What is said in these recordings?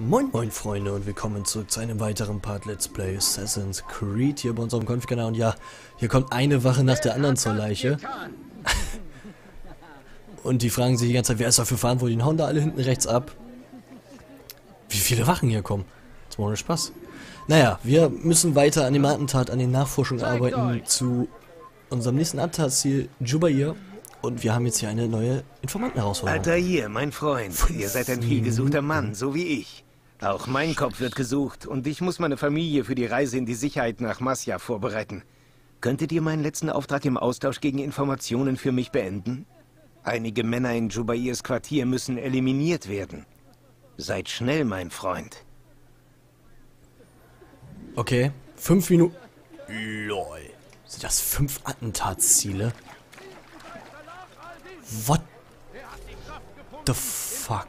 Moin moin Freunde und willkommen zurück zu einem weiteren Part Let's Play Assassin's Creed hier bei unserem Konfikanal. Und ja, hier kommt eine Wache nach der anderen zur Leiche. Und die fragen sich die ganze Zeit, wer ist dafür verantwortlich? Den hauen da alle hinten rechts ab. Wie viele Wachen hier kommen? Das macht mir Spaß. Naja, wir müssen weiter an dem Attentat, an den Nachforschungen arbeiten zu unserem nächsten Attentatsziel, Jubair. Und wir haben jetzt hier eine neue Informanten-Herausforderung. Altaïr, mein Freund, ihr seid ein vielgesuchter Mann, so wie ich. Auch mein Kopf wird gesucht und ich muss meine Familie für die Reise in die Sicherheit nach Masyaf vorbereiten. Könntet ihr meinen letzten Auftrag im Austausch gegen Informationen für mich beenden? Einige Männer in Jubairs Quartier müssen eliminiert werden. Seid schnell, mein Freund. Okay, 5 Minuten... Lol. Sind das 5 Attentatsziele? What the fuck?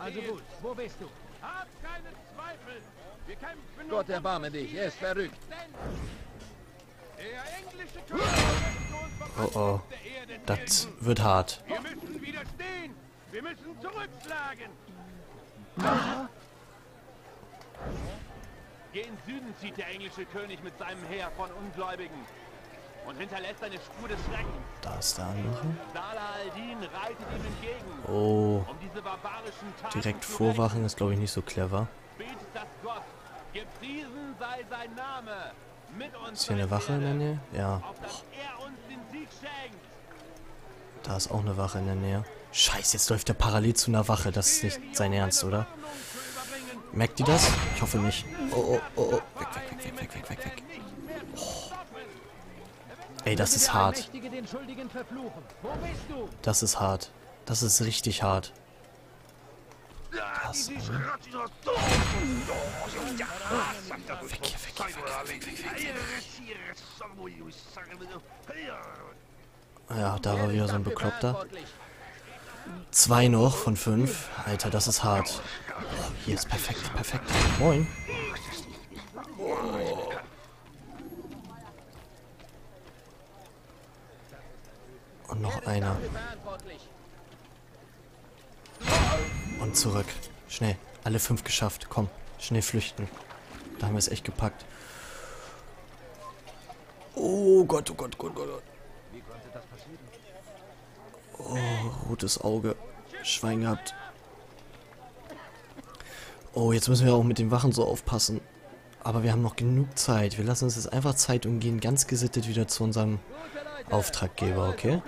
Also gut, wo bist du? Hab keinen Zweifel. Wir kämpfen. Gott erbarme dich, er ist verrückt. Oh oh, das wird hart. Wir müssen widerstehen. Wir müssen zurückschlagen. Ah. Gen Süden zieht der englische König mit seinem Heer von Ungläubigen und hinterlässt eine Spur des Schreckens. Da ist der andere. Oh. Direkt vorwachen ist, glaube ich, nicht so clever. Ist hier eine Wache in der Nähe? Ja. Da ist auch eine Wache in der Nähe. Scheiße, jetzt läuft der parallel zu einer Wache. Das ist nicht sein Ernst, oder? Merkt ihr das? Ich hoffe nicht. Oh, oh, oh, oh. Weg. Ey, das ist hart. Das ist hart. Das ist richtig hart. Das, weg. Ja, da war wieder so ein Bekloppter. 2 noch von 5. Alter, das ist hart. Oh, hier ist perfekt. Moin. Oh. Und noch einer. Und zurück. Schnell. Alle 5 geschafft. Komm. Schnell flüchten. Da haben wir es echt gepackt. Oh Gott, oh Gott, oh Gott, oh Gott. Wie konnte das passieren? Oh, rotes Auge. Schwein gehabt. Oh, jetzt müssen wir auch mit den Wachen so aufpassen. Aber wir haben noch genug Zeit. Wir lassen uns jetzt einfach Zeit und gehen ganz gesittet wieder zu unserem Auftraggeber, okay?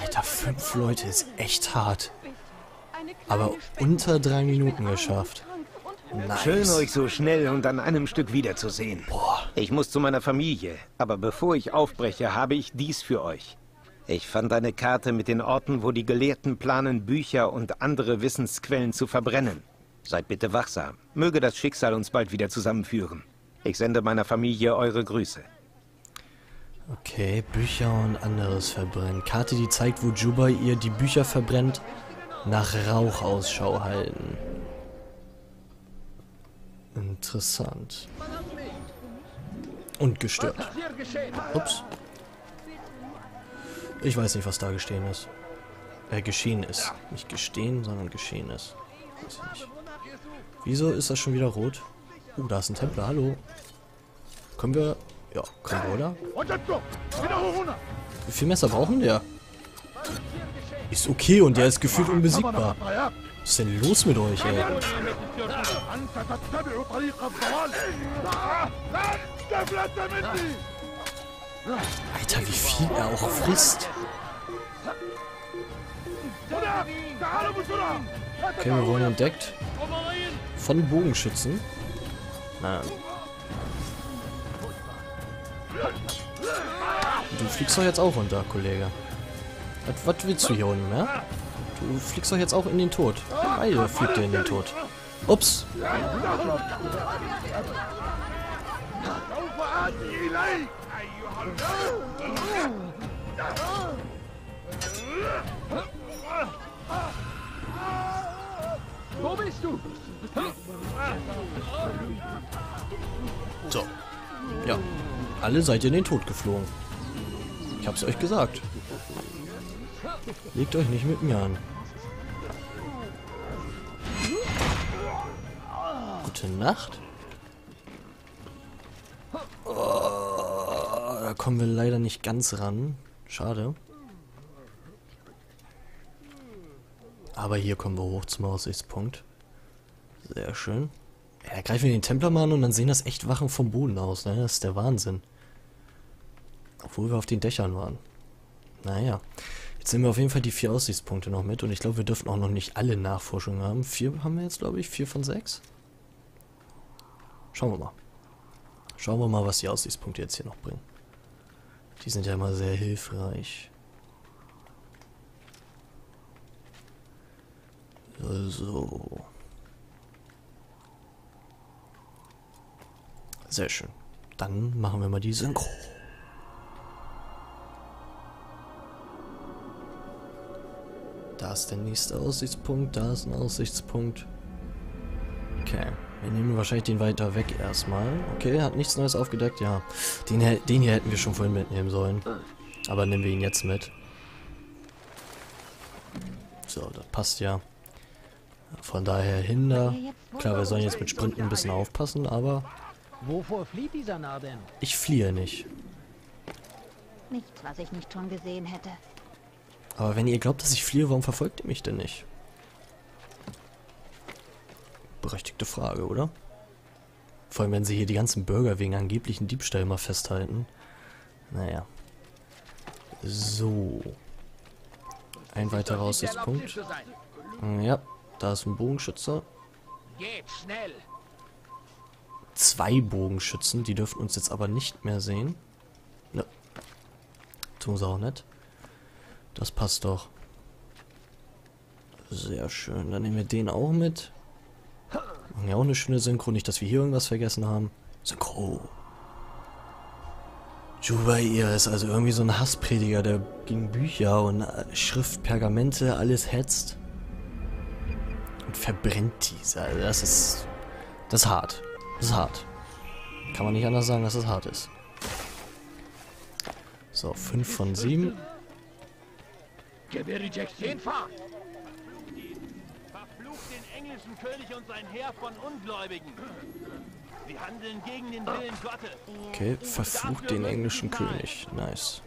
Alter, 5 Leute ist echt hart. Aber unter 3 Minuten geschafft. Nice. Schön, euch so schnell und an einem Stück wiederzusehen. Boah. Ich muss zu meiner Familie, aber bevor ich aufbreche, habe ich dies für euch. Ich fand eine Karte mit den Orten, wo die Gelehrten planen, Bücher und andere Wissensquellen zu verbrennen. Seid bitte wachsam. Möge das Schicksal uns bald wieder zusammenführen. Ich sende meiner Familie eure Grüße. Okay, Bücher und anderes verbrennen. Karte, die zeigt, wo Jubair die Bücher verbrennt. Nach Rauch Ausschau halten. Interessant. Und gestört. Ups. Ich weiß nicht, was da geschehen ist. Geschehen ist. Nicht gestehen, sondern geschehen ist. Weiß ich nicht. Wieso ist das schon wieder rot? Oh, da ist ein Templer. Hallo. Können wir... Ja, können wir, oder? Wie viel Messer brauchen der? Ist okay und der ist gefühlt unbesiegbar. Was ist denn los mit euch, ey? Alter, wie viel er auch frisst. Okay, wir wurden entdeckt. Von Bogenschützen. Nein. Du fliegst doch jetzt auch runter, Kollege. Was willst du hier unten, ne? Du fliegst doch jetzt auch in den Tod. Beide fliegt ihr in den Tod. Ups. Wo bist du? So. Ja. Alle seid ihr in den Tod geflogen. Ich hab's euch gesagt. Legt euch nicht mit mir an. Gute Nacht. Oh, da kommen wir leider nicht ganz ran. Schade. Aber hier kommen wir hoch zum Aussichtspunkt. Sehr schön. Ja, greifen wir den Templer mal an und dann sehen das echt Wachen vom Boden aus, ne? Das ist der Wahnsinn. Obwohl wir auf den Dächern waren. Naja. Jetzt nehmen wir auf jeden Fall die 4 Aussichtspunkte noch mit und ich glaube, wir dürfen auch noch nicht alle Nachforschungen haben. 4 haben wir jetzt, glaube ich. 4 von 6. Schauen wir mal. Schauen wir mal, was die Aussichtspunkte jetzt hier noch bringen. Die sind ja immer sehr hilfreich. So. Sehr schön. Dann machen wir mal die Synchro. Da ist der nächste Aussichtspunkt, da ist ein Aussichtspunkt. Okay, wir nehmen wahrscheinlich den weiter weg erstmal. Okay, hat nichts Neues aufgedeckt, ja. Den hier hätten wir schon vorhin mitnehmen sollen. Aber nehmen wir ihn jetzt mit. So, das passt ja. Von daher hin da. Klar, wir sollen jetzt mit Sprinten ein bisschen aufpassen, aber... Wovor flieht dieser Narr denn? Ich fliehe nicht. Nichts, was ich nicht schon gesehen hätte. Aber wenn ihr glaubt, dass ich fliehe, warum verfolgt ihr mich denn nicht? Berechtigte Frage, oder? Vor allem, wenn sie hier die ganzen Bürger wegen angeblichen Diebstahl mal festhalten. Naja. So. Ein weiterer Aussichtspunkt. Ja, da ist ein Bogenschütze. 2 Bogenschützen, die dürfen uns jetzt aber nicht mehr sehen. Ne. Tun sie auch nicht. Das passt doch. Sehr schön. Dann nehmen wir den auch mit. Machen ja auch eine schöne Synchro. Nicht, dass wir hier irgendwas vergessen haben. Synchro. Jubair ist also irgendwie so ein Hassprediger, der gegen Bücher und Schrift, Pergamente, alles hetzt. Und verbrennt diese. Also das ist... Das ist hart. Das ist hart. Kann man nicht anders sagen, dass es hart ist. So, 5 von 7. Gewehre Jackson, fahr! Verflucht den englischen König und sein Heer von Ungläubigen. Sie handeln gegen den Willen Gottes. Okay, verflucht den englischen König. Nice.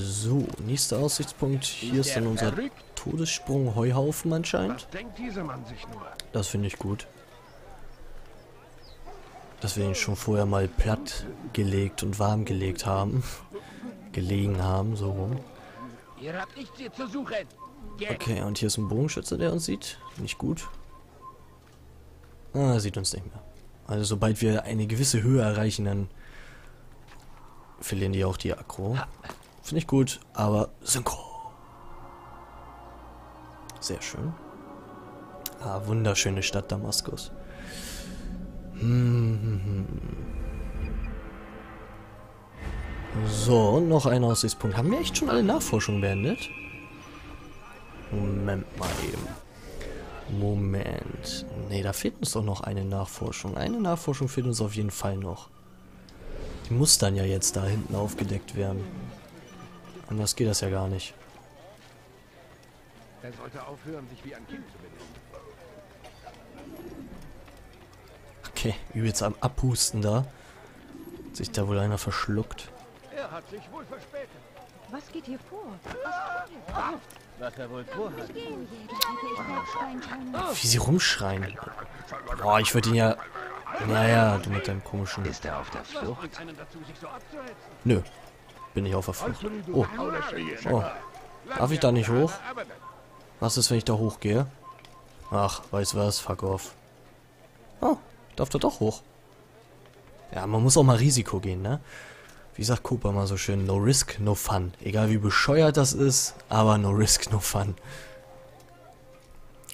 So, nächster Aussichtspunkt. Hier ist dann unser Todessprung Heuhaufen anscheinend. Das finde ich gut. Dass wir ihn schon vorher mal platt gelegt und warm gelegt haben. Gelegen haben, so rum. Ihr habt nichts hier zu suchen. Okay, und hier ist ein Bogenschütze, der uns sieht. Nicht gut. Ah, er sieht uns nicht mehr. Also sobald wir eine gewisse Höhe erreichen, dann verlieren die auch die Aggro. Finde ich gut, aber Synchro. Sehr schön. Ah, wunderschöne Stadt Damaskus. So, und noch ein Aussichtspunkt. Haben wir echt schon alle Nachforschungen beendet? Moment mal eben. Moment. Ne, da fehlt uns doch noch eine Nachforschung. Eine Nachforschung fehlt uns auf jeden Fall noch. Die muss dann ja jetzt da hinten aufgedeckt werden. Anders geht das ja gar nicht. Er sollte aufhören, sich wie ein Kind zu benehmen. Okay, übelst am Abhusten da. Hat sich da wohl einer verschluckt. Er hat sich wohl verspätet. Was geht hier vor? Was er wohl vorhat. Wie sie rumschreien. Boah, ich würde ihn ja... Naja, du mit deinem komischen... Ist er auf der Flucht? Nö. Bin ich auf der Flucht. Oh. Oh. Darf ich da nicht hoch? Was ist, wenn ich da hochgehe? Ach, weiß was, fuck off. Oh, ich darf da doch hoch. Ja, man muss auch mal Risiko gehen, ne? Wie sagt Cooper mal so schön, no risk, no fun. Egal wie bescheuert das ist, aber no risk, no fun.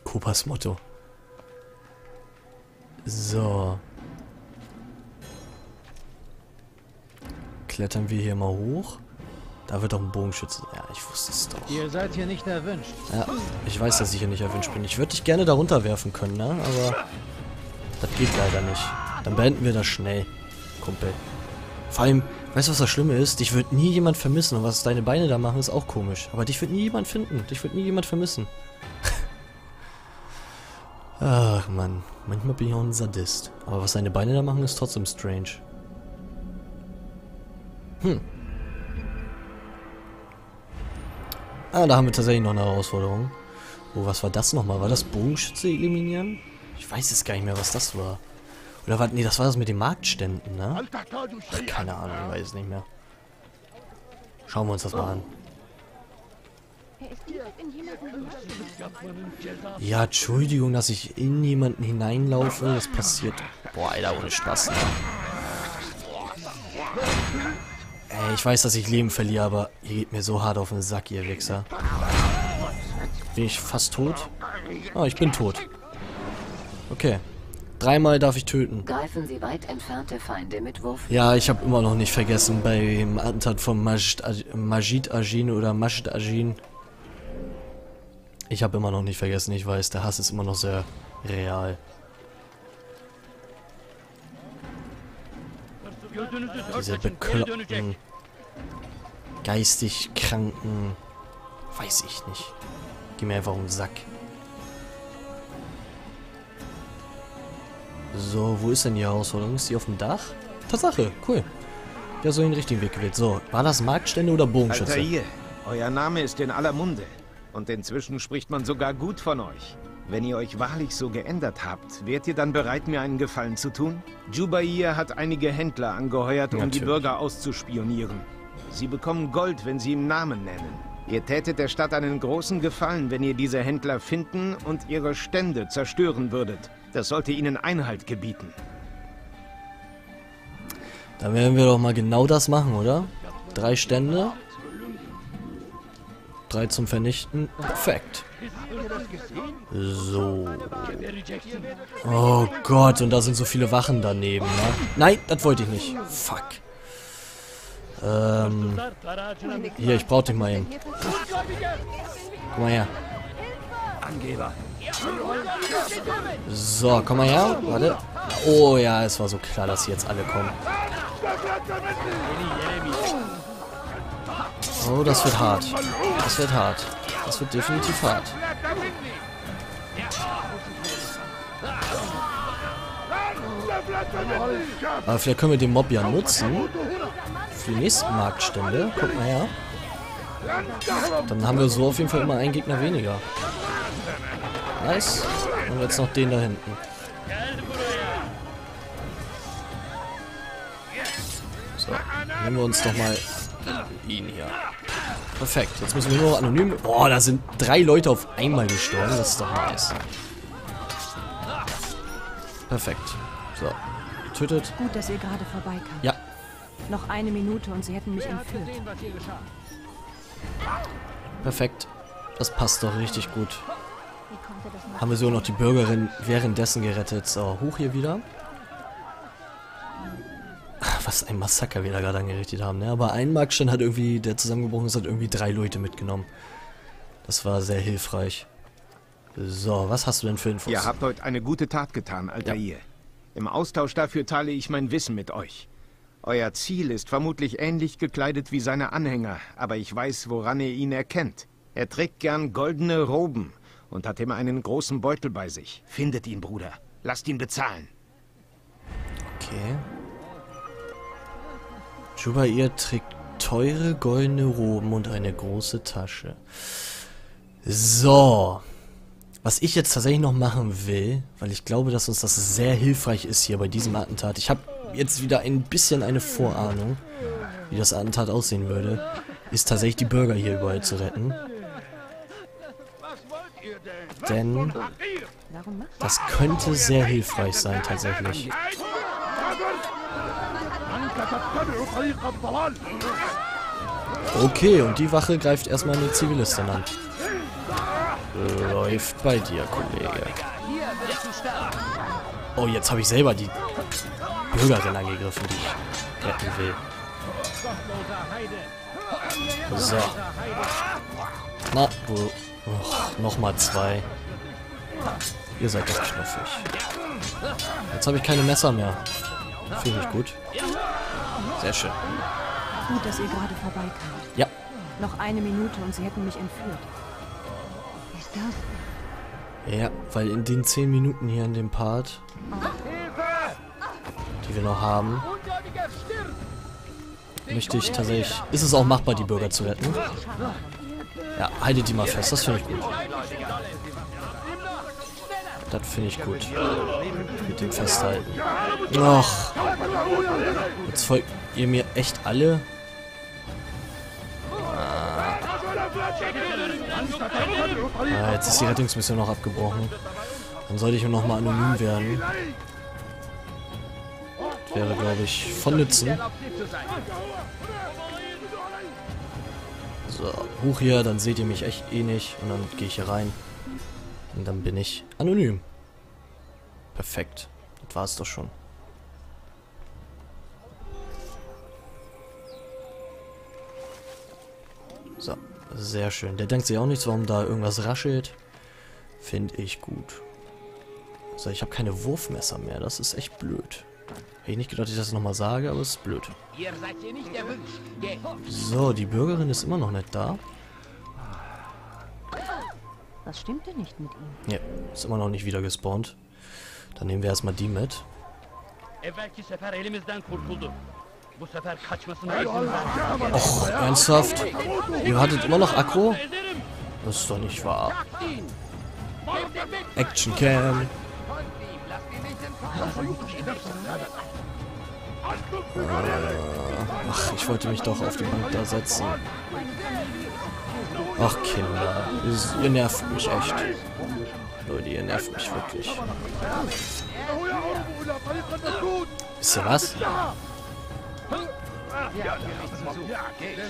Coopers Motto. So. Klettern wir hier mal hoch. Da wird doch ein Bogenschütze. Ja, ich wusste es doch. Ihr seid hier nicht erwünscht. Ja, ich weiß, dass ich hier nicht erwünscht bin. Ich würde dich gerne da runterwerfen können, ne? Aber das geht leider nicht. Dann beenden wir das schnell, Kumpel. Vor allem, weißt du, was das Schlimme ist? Dich wird nie jemand vermissen. Und was deine Beine da machen, ist auch komisch. Aber dich wird nie jemand finden. Dich wird nie jemand vermissen. Ach Mann, manchmal bin ich auch ein Sadist. Aber was seine Beine da machen, ist trotzdem strange. Hm. Ah, da haben wir tatsächlich noch eine Herausforderung. Oh, was war das nochmal? War das Bogenschütze eliminieren? Ich weiß jetzt gar nicht mehr, was das war. Oder war... Nee, das war das mit den Marktständen, ne? Ach, keine Ahnung, ich weiß es nicht mehr. Schauen wir uns das mal an. Ja, Entschuldigung, dass ich in jemanden hineinlaufe. Das passiert... Boah, Alter, ohne Spaß. Ne? Ey, ich weiß, dass ich Leben verliere, aber ihr geht mir so hart auf den Sack, ihr Wichser. Bin ich fast tot? Ah, ich bin tot. Okay. 3-mal darf ich töten. Greifen Sie weit entfernte Feinde mit Wurf. Ja, ich habe immer noch nicht vergessen, beim Attentat von Majid Agin. Ich habe immer noch nicht vergessen, ich weiß, der Hass ist immer noch sehr real. Diese bekloppten, geistig kranken, weiß ich nicht. Geh mir einfach um den Sack. So, wo ist denn die Herausforderung? Ist die auf dem Dach? Tatsache, cool. Ja, so den richtigen Weg gewählt. So, war das Marktstände oder Bogenschütze? Altaïr, euer Name ist in aller Munde. Und inzwischen spricht man sogar gut von euch. Wenn ihr euch wahrlich so geändert habt, wärt ihr dann bereit, mir einen Gefallen zu tun? Jubair hat einige Händler angeheuert, um die Bürger auszuspionieren. Sie bekommen Gold, wenn sie ihm Namen nennen. Ihr tätet der Stadt einen großen Gefallen, wenn ihr diese Händler finden und ihre Stände zerstören würdet. Das sollte ihnen Einhalt gebieten. Dann werden wir doch mal genau das machen, oder? 3 Stände. 3 zum Vernichten. Perfekt. So. Oh Gott, und da sind so viele Wachen daneben, ne? Nein, das wollte ich nicht. Fuck. Hier, ich brauch dich mal hin. Komm mal her. Angeber. So, komm mal her. Warte. Oh ja, es war so klar, dass sie jetzt alle kommen. Oh, das wird hart. Das wird hart. Das wird definitiv hart. Aber vielleicht können wir den Mob ja nutzen. Für die nächsten Marktstände. Guck mal her. Dann haben wir so auf jeden Fall immer einen Gegner weniger. Nice. Und jetzt noch den da hinten. So, nehmen wir uns doch mal ihn hier. Perfekt. Jetzt müssen wir nur noch anonym... Oh, da sind 3 Leute auf einmal gestorben. Das ist doch nice. Perfekt. So. Tötet. Gut, dass ihr gerade vorbeikam. Ja. Noch 1 Minute und sie hätten mich entführt. Perfekt. Das passt doch richtig gut. Haben wir so noch die Bürgerin währenddessen gerettet. So, hoch hier wieder. Was ein Massaker wir da gerade angerichtet haben, ne? Aber ein Marktstand hat irgendwie, der zusammengebrochen ist, hat irgendwie 3 Leute mitgenommen. Das war sehr hilfreich. So, was hast du denn für Infos? Ihr habt heute eine gute Tat getan, Altaïr. Ja. Im Austausch dafür teile ich mein Wissen mit euch. Euer Ziel ist vermutlich ähnlich gekleidet wie seine Anhänger, aber ich weiß, woran ihr ihn erkennt. Er trägt gern goldene Roben und hat immer einen großen Beutel bei sich. Findet ihn, Bruder. Lasst ihn bezahlen. Okay. Jubair trägt teure goldene Roben und eine große Tasche. So. Was ich jetzt tatsächlich noch machen will, weil ich glaube, dass uns das sehr hilfreich ist hier bei diesem Attentat. Ich habe jetzt wieder ein bisschen eine Vorahnung, wie das Attentat aussehen würde, ist tatsächlich die Bürger hier überall zu retten. Denn das könnte sehr hilfreich sein, tatsächlich. Okay, und die Wache greift erstmal eine Zivilistin an. Läuft bei dir, Kollege. Oh, jetzt habe ich selber die Bürgerin angegriffen, die ich retten will. So. Na, wo... Oh, nochmal 2. Ihr seid doch knuffig. Jetzt habe ich keine Messer mehr. Finde ich gut. Sehr schön. Gut, dass ihr gerade vorbeikamt. Ja. Noch 1 Minute und sie hätten mich entführt. Ist das? Ja, weil in den 10 Minuten hier in dem Part, die wir noch haben, möchte ich tatsächlich... Ist es auch machbar, die Bürger zu retten? Ja, haltet die mal fest, das finde ich gut. Das finde ich gut. Mit dem Festhalten. Och. Jetzt folgt ihr mir echt alle? Ah, jetzt ist die Rettungsmission noch abgebrochen. Dann sollte ich nur noch mal anonym werden. Das wäre, glaube ich, von Nützen. So, hoch hier, dann seht ihr mich echt eh nicht. Und dann gehe ich hier rein. Und dann bin ich anonym. Perfekt. Das war es doch schon. So, sehr schön. Der denkt sich auch nichts, warum da irgendwas raschelt. Finde ich gut. So, ich habe keine Wurfmesser mehr. Das ist echt blöd. Hätte ich nicht gedacht, dass ich das nochmal sage, aber es ist blöd. So, die Bürgerin ist immer noch nicht da. Was stimmt denn nicht mit ihm? Ja, ist immer noch nicht wieder gespawnt. Dann nehmen wir erstmal die mit. Och, ernsthaft? Ihr hattet immer noch Akku? Das ist doch nicht wahr. Action Cam. Ach, ich wollte mich doch auf die Bank da setzen. Ach, Kinder. Ihr nervt mich echt. Leute, ihr nervt mich wirklich. Wisst ihr was?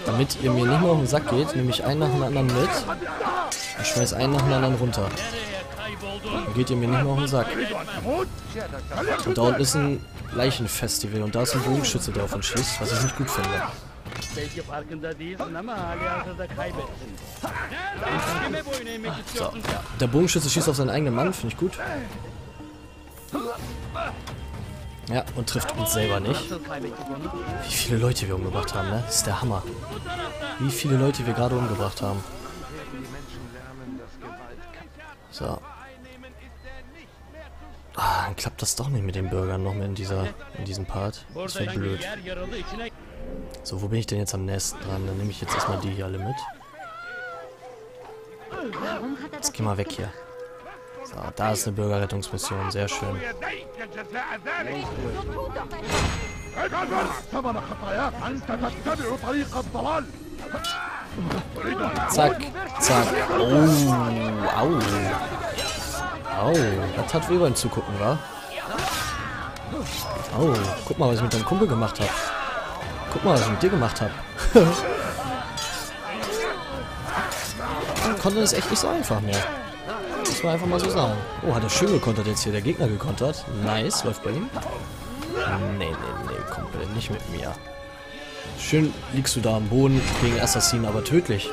Damit ihr mir nicht mehr auf den Sack geht, nehme ich einen nach dem anderen mit und schmeiß einen nach dem anderen runter. Dann geht ihr mir nicht mehr auf den Sack. Und da unten ist ein Leichenfestival und da ist ein Bogenschütze, der auf uns schießt, was ich nicht gut finde. So, ja. Der Bogenschütze schießt auf seinen eigenen Mann, finde ich gut. Ja, und trifft uns selber nicht. Wie viele Leute wir umgebracht haben, ne? Das ist der Hammer. Wie viele Leute wir gerade umgebracht haben. So. Ah, dann klappt das doch nicht mit den Bürgern noch mehr in diesem Part. Das ist ja blöd. So, wo bin ich denn jetzt am nächsten dran? Dann nehme ich jetzt erstmal die hier alle mit. Jetzt geh mal weg hier. So, da ist eine Bürgerrettungsmission, sehr schön. Zack, zack. Oh, au. Au, das hat weh beim Zugucken, wa? Au, guck mal, was ich mit deinem Kumpel gemacht habe. Guck mal, was ich mit dir gemacht habe. Konnte das echt nicht so einfach mehr. Muss man einfach mal so sagen. Oh, hat er schön gekontert jetzt hier, der Gegner gekontert. Nice, läuft bei ihm. Nee, Kumpel, nicht mit mir. Schön liegst du da am Boden gegen Assassinen, aber tödlich.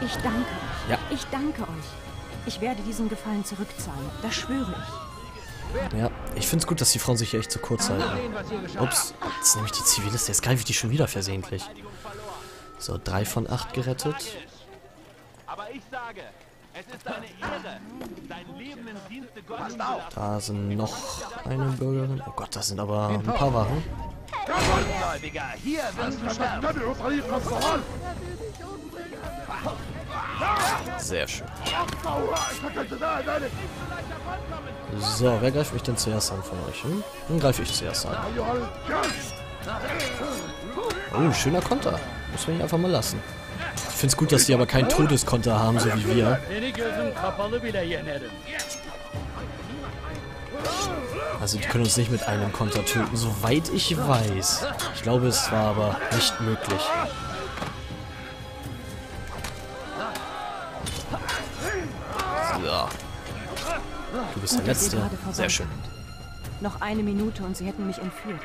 Ich danke euch. Ja. Ich danke euch. Ich werde diesen Gefallen zurückzahlen, das schwöre ich. Ja, ich find's gut, dass die Frauen sich hier echt zu kurz halten. Ups, jetzt nehme ich die Zivilisten, jetzt greife ich die schon wieder versehentlich. So, 3 von 8 gerettet. Aber ich sage... Es ist eine Ehre, dein Leben im Dienste Gottes. Da sind noch eine Bürgerin. Oh Gott, das sind aber ein paar Wachen. Sehr schön. So, wer greift mich denn zuerst an von euch? Hm? Dann greife ich zuerst an. Oh, schöner Konter. Muss man ihn einfach mal lassen. Ich finde es gut, dass die aber keinen Todeskonter haben, so wie wir. Also die können uns nicht mit einem Konter töten, soweit ich weiß. Ich glaube, es war aber nicht möglich. So. Du bist der Letzte. Sehr schön. Noch eine Minute und sie hätten mich entführt.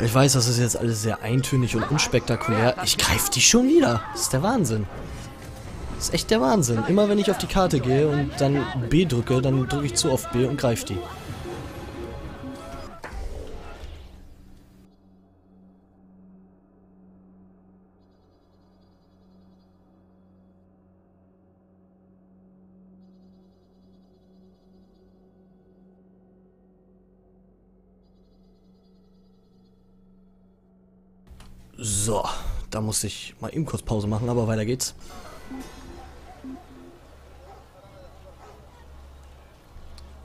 Ich weiß, das ist jetzt alles sehr eintönig und unspektakulär. Ich greife die schon wieder. Das ist der Wahnsinn. Das ist echt der Wahnsinn. Immer wenn ich auf die Karte gehe und dann B drücke, dann drücke ich zu oft B und greife die. So, da muss ich mal eben kurz Pause machen, aber weiter geht's.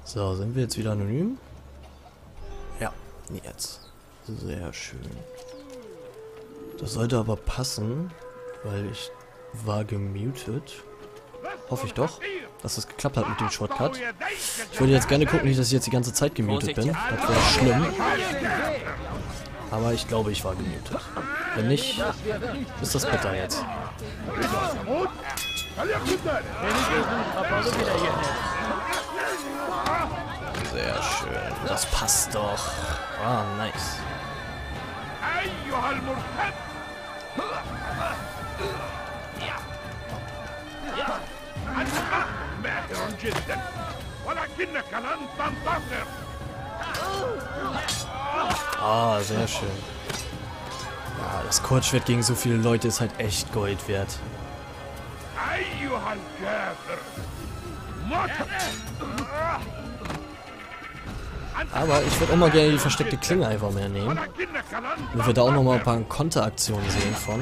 So, sind wir jetzt wieder anonym? Ja, jetzt. Sehr schön. Das sollte aber passen, weil ich war gemutet. Hoffe ich doch, dass das geklappt hat mit dem Shortcut. Ich würde jetzt gerne gucken, nicht, dass ich jetzt die ganze Zeit gemutet bin. Das wäre schlimm. Aber ich glaube, ich war gemutet. Wenn nicht, ist das bitter jetzt. Sehr schön. Das passt doch. Ah, nice. Ah, sehr schön. Ja, das Kurzschwert gegen so viele Leute ist halt echt Gold wert. Aber ich würde auch mal gerne die versteckte Klinge einfach mehr nehmen. Damit wir da auch nochmal ein paar Konteraktionen sehen von.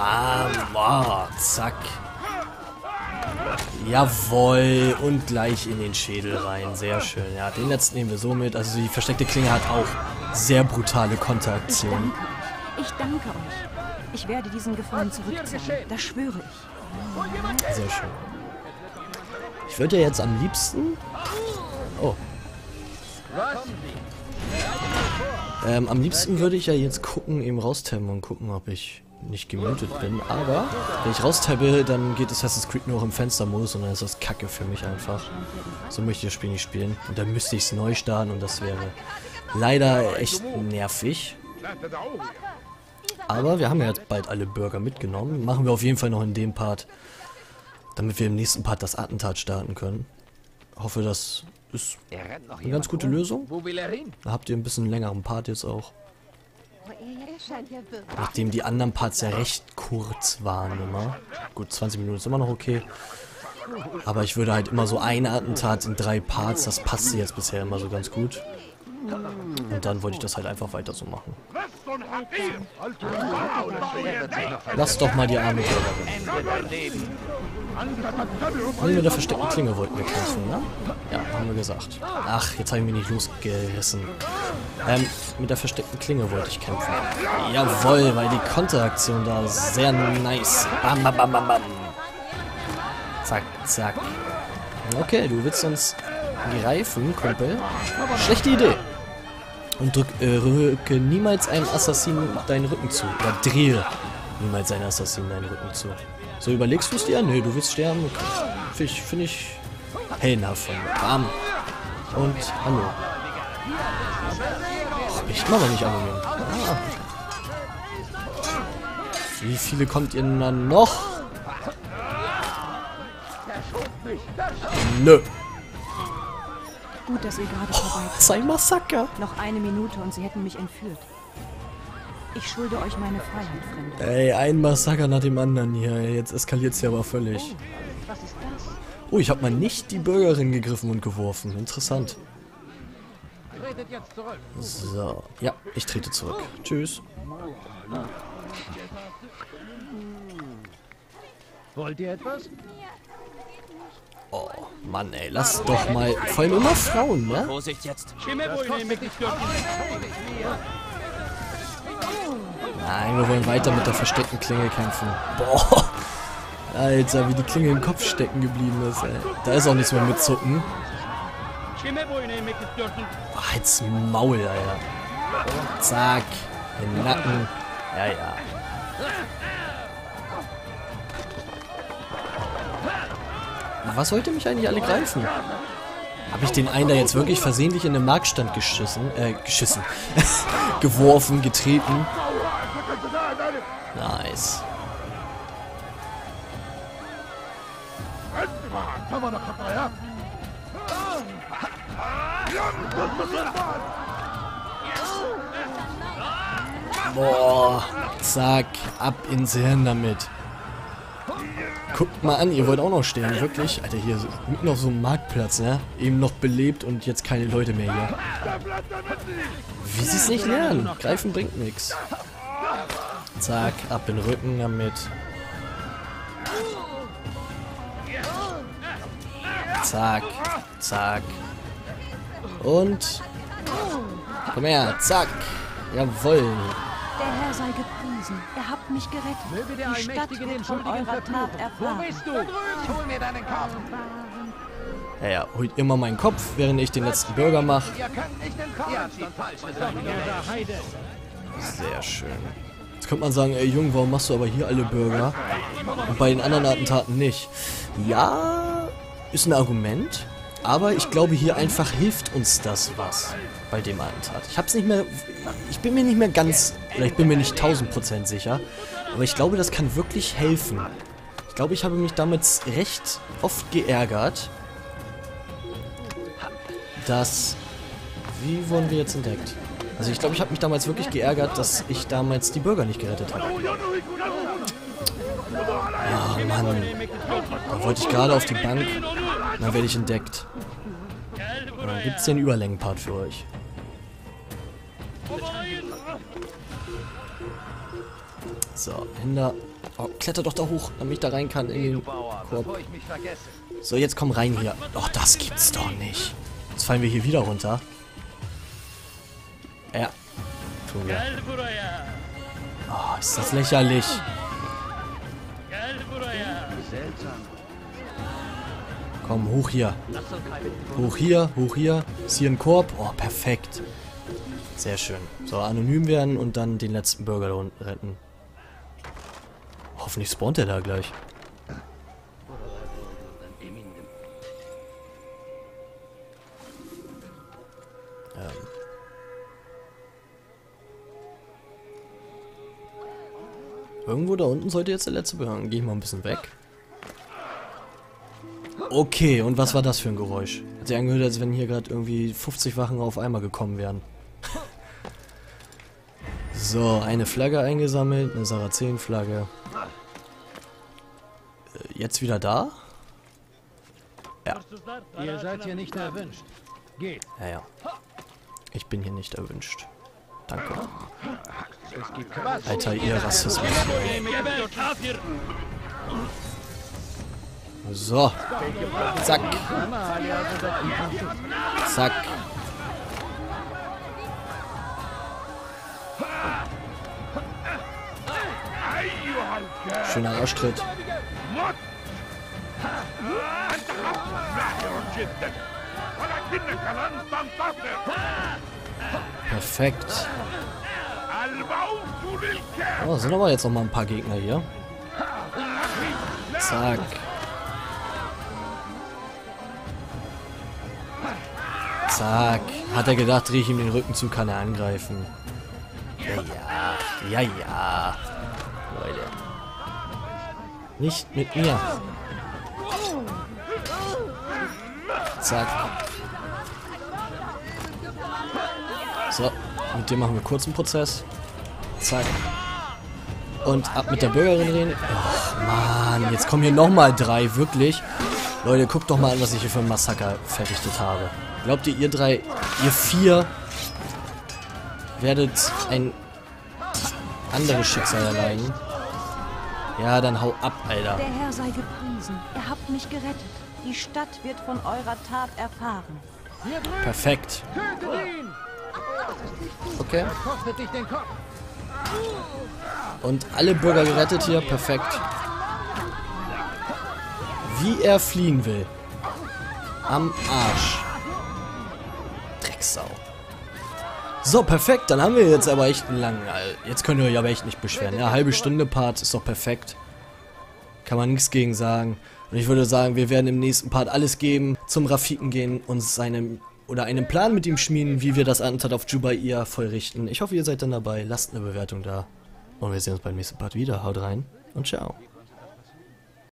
Ah, boah, zack. Jawohl, und gleich in den Schädel rein. Sehr schön. Ja, den letzten nehmen wir so mit. Also die versteckte Klinge hat auch sehr brutale Konteraktionen. Ich danke euch. Ich werde diesen Gefallen zurückziehen. Das schwöre ich. Sehr schön. Ich würde ja jetzt am liebsten... Oh. Am liebsten würde ich ja jetzt gucken, eben raustappen und gucken, ob ich nicht gemutet bin. Aber wenn ich raustappe, dann geht Assassin's Creed nur noch im Fenstermodus und dann ist das Kacke für mich einfach. So möchte ich das Spiel nicht spielen. Und dann müsste ich es neu starten und das wäre leider echt nervig. Aber wir haben ja jetzt bald alle Bürger mitgenommen. Machen wir auf jeden Fall noch in dem Part, damit wir im nächsten Part das Attentat starten können. Ich hoffe, das ist eine ganz gute Lösung. Da habt ihr ein bisschen längeren Part jetzt auch. Nachdem die anderen Parts ja recht kurz waren immer. Gut, 20 Minuten ist immer noch okay. Aber ich würde halt immer so ein Attentat in 3 Parts, das passte jetzt bisher immer so ganz gut. Und dann wollte ich das halt einfach weiter so machen. Lass doch mal die arme Bürgerin. Und mit der versteckten Klinge wollten wir kämpfen, ne? Ja, haben wir gesagt. Ach, jetzt habe ich mich nicht losgerissen. Mit der versteckten Klinge wollte ich kämpfen. Jawohl, weil die Konteraktion da sehr nice. Bam, bam, bam, bam, bam. Zack, zack. Okay, du willst uns greifen, Kumpel. Schlechte Idee. Und drücke niemals einem Assassinen deinen Rücken zu. Oder drehe niemals einen Assassinen deinen Rücken zu. So, überlegst du es dir? Nö, du willst sterben. Okay. Finde ich heldenhaft von mir. Bam. Und hallo. Ach, ich mache nicht anonym. Ah. Wie viele kommt ihr denn dann noch? Nö. Gut, dass ihr gerade vorbei seid. Sei Massaker. Noch eine Minute und sie hätten mich entführt. Ich schulde euch meine Freiheit, Fremde. Ey, ein Massaker nach dem anderen hier. Jetzt eskaliert's ja aber völlig. Oh, was ist das? Oh, ich habe mal nicht die Bürgerin gegriffen und geworfen. Interessant. So. Ja, ich trete zurück. Tschüss. Wollt ihr etwas? Oh, Mann, ey, lass doch mal... Vor allem immer Frauen, ne? Vorsicht jetzt. Nein, wir wollen weiter mit der versteckten Klinge kämpfen. Boah. Alter, wie die Klinge im Kopf stecken geblieben ist, ey. Da ist auch nichts mehr mit Zucken. Oh, halt's Maul, Alter. Zack. Den Nacken. Ja, ja. Was sollte mich eigentlich alle greifen? Habe ich den einen da jetzt wirklich versehentlich in den Marktstand geschissen? Geworfen, getreten. Nice. Boah, zack, ab ins Hirn damit. Guckt mal an, ihr wollt auch noch stehen, wirklich. Alter, hier ist noch so ein Marktplatz, ne? Eben noch belebt und jetzt keine Leute mehr hier. Wie sie es nicht lernen. Greifen bringt nichts. Zack, ab in den Rücken damit. Zack, zack. Und... Komm her, zack. Jawohl. Der Herr sei gepriesen. Er habt mich gerettet. Möge der Allmächtige den schon eurer Tat erfahren. Wo bist du? Hol mir deinen Kopf. Naja, holt immer meinen Kopf, während ich den letzten Burger mache. Sehr schön. Jetzt könnte man sagen, ey Jung, warum machst du aber hier alle Burger? Und bei den anderen Attentaten nicht. Ja, ist ein Argument. Aber ich glaube, hier einfach hilft uns das was bei dem Attentat. Ich hab's nicht mehr... Ich bin mir nicht mehr ganz... Oder ich bin mir nicht 1000% sicher. Aber ich glaube, das kann wirklich helfen. Ich glaube, ich habe mich damit recht oft geärgert, dass... Wie wurden wir jetzt entdeckt? Also ich glaube, ich habe mich damals wirklich geärgert, dass ich damals die Bürger nicht gerettet habe. Ah, Mann. Da wollte ich gerade auf die Bank... Dann werde ich entdeckt. Dann gibt es den Überlängenpart für euch. So, hinter... Oh, kletter doch da hoch, damit ich da rein kann in den Korb. So, jetzt komm rein hier. Doch, das gibt's doch nicht. Jetzt fallen wir hier wieder runter. Ja. Tun wir. Oh, ist das lächerlich. Komm, hoch hier. Hoch hier, hoch hier. Ist hier ein Korb? Oh, perfekt. Sehr schön. So, anonym werden und dann den letzten Burger da unten retten. Hoffentlich spawnt er da gleich. Irgendwo da unten sollte jetzt der letzte Burger. Dann gehe ich mal ein bisschen weg. Okay, und was war das für ein Geräusch? Hat sich angehört, als wenn hier gerade irgendwie 50 Wachen auf einmal gekommen wären. So, eine Flagge eingesammelt, eine Sarazen-Flagge. Jetzt wieder da? Ja. Ihr seid hier nicht erwünscht. Geht. Ja. Ich bin hier nicht erwünscht. Danke. Alter, ihr Rassismus. So. Zack. Zack. Schöner Arschtritt. Perfekt. Oh, sind aber jetzt noch mal ein paar Gegner hier. Zack. Zack. Hat er gedacht, drehe ich ihm den Rücken zu, kann er angreifen. Ja, ja. Ja, ja. Leute. Nicht mit mir. Zack. So. Mit dem machen wir kurzen Prozess. Zack. Und ab mit der Bürgerin reden. Och, Mann. Jetzt kommen hier nochmal 3. Wirklich. Leute, guckt doch mal an, was ich hier für ein Massaker verrichtet habe. Glaubt ihr, ihr vier werdet ein anderes Schicksal erleiden? Ja, dann hau ab, Alter. Der Herr sei gepriesen. Er habt mich gerettet. Die Stadt wird von eurer Tat erfahren. Perfekt. Okay. Und alle Bürger gerettet hier. Perfekt. Wie er fliehen will. Am Arsch. Drecksau. So, perfekt. Dann haben wir jetzt aber echt einen langen... Jetzt könnt ihr euch aber echt nicht beschweren. Ja, halbe Stunde Part ist doch perfekt. Kann man nichts gegen sagen. Und ich würde sagen, wir werden im nächsten Part alles geben. Zum Rafiken gehen, uns seinem... Oder einen Plan mit ihm schmieden, wie wir das Attentat auf Jubair vollrichten. Ich hoffe, ihr seid dann dabei. Lasst eine Bewertung da. Und wir sehen uns beim nächsten Part wieder. Haut rein und ciao.